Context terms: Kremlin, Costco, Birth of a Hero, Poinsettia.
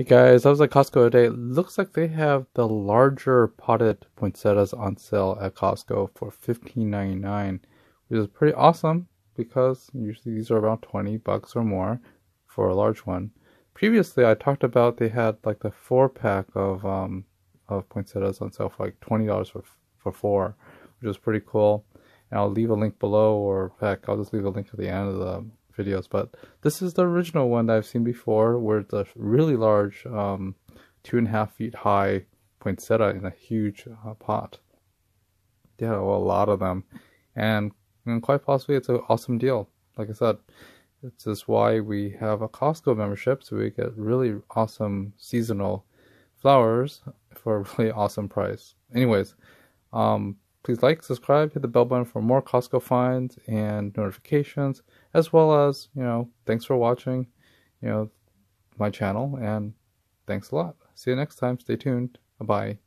Hey guys, I was at Costco today. It looks like they have the larger potted poinsettias on sale at Costco for $15.99, which is pretty awesome because usually these are around 20 bucks or more for a large one. Previously, I talked about they had like the 4-pack of poinsettias on sale for like $20 for 4, which was pretty cool. And I'll leave a link below, or heck, I'll just leave a link at the end of the videos, but this is the original one that I've seen before, where it's a really large 2.5 feet high poinsettia in a huge pot. They had a lot of them, and quite possibly it's an awesome deal. Like I said, this is why we have a Costco membership, so we get really awesome seasonal flowers for a really awesome price. Anyways, please like, subscribe, hit the bell button for more Costco finds and notifications, as well as, thanks for watching, my channel, and thanks a lot. See you next time. Stay tuned. Bye.